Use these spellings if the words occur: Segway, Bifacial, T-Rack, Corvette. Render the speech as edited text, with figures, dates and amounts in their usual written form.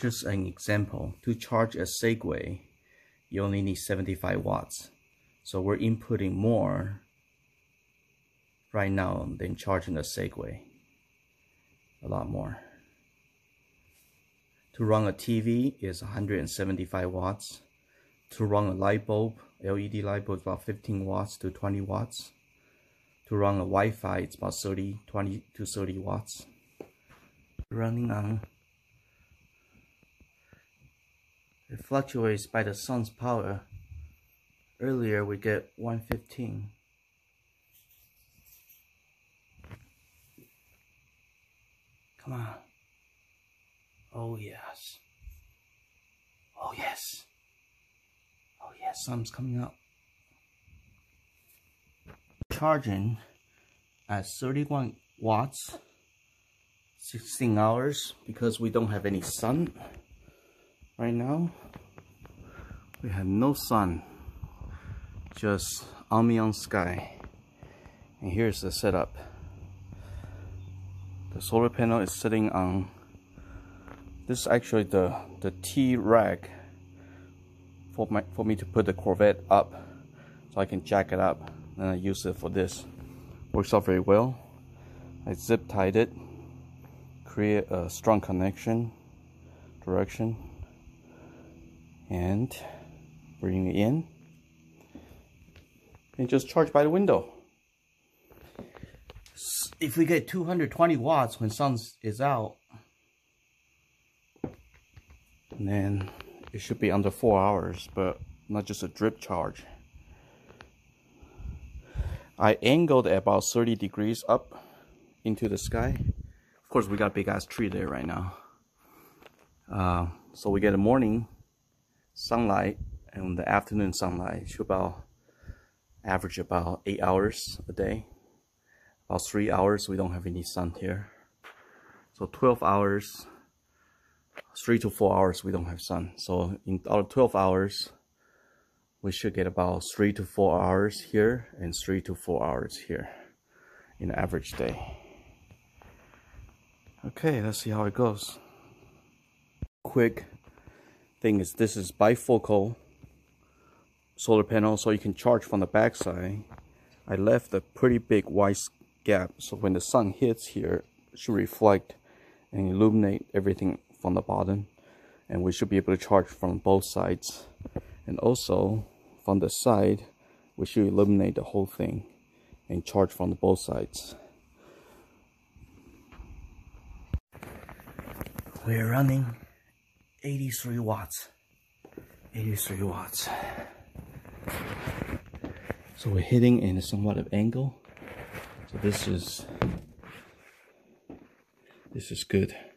just an example, to charge a Segway, you only need 75 watts. So we're inputting more right now than charging a Segway, a lot more. To run a TV is 175 watts. To run a light bulb, LED light bulb, is about 15 watts to 20 watts. To run a Wi-Fi, it's about 20 to 30 watts. Running on, it fluctuates by the sun's power. Earlier we get 115. Come on. Oh yes. Oh yes. Oh yes, sun's coming up. Charging at 31 watts, 16 hours, because we don't have any sun right now. We have no sun, just ambient sky. And here's the setup. The solar panel is sitting on this, actually the T-Rack for me to put the Corvette up, so I can jack it up, and I use it for this. Works out very well. I zip tied it, create a strong connection, direction, and bring it in, and just charge by the window. If we get 220 watts when sun is out, and then it should be under 4 hours, but not just a drip charge. I angled at about 30 degrees up into the sky. Of course, we got a big ass tree there right now. So we get a morning sunlight and the afternoon sunlight. It should about average about 8 hours a day. About 3 hours, we don't have any sun here. So 12 hours, 3 to 4 hours, we don't have sun. So in out of 12 hours, we should get about 3 to 4 hours here and 3 to 4 hours here in an average day. Okay, let's see how it goes. Quick thing is, this is bifocal solar panel, so you can charge from the backside. I left a pretty big wide gap, so when the sun hits here, it should reflect and illuminate everything from the bottom, and we should be able to charge from both sides. And also from the side, we should illuminate the whole thing and charge from both sides. We're running 83 watts. 83 watts. So we're hitting in a somewhat of angle. So this is good.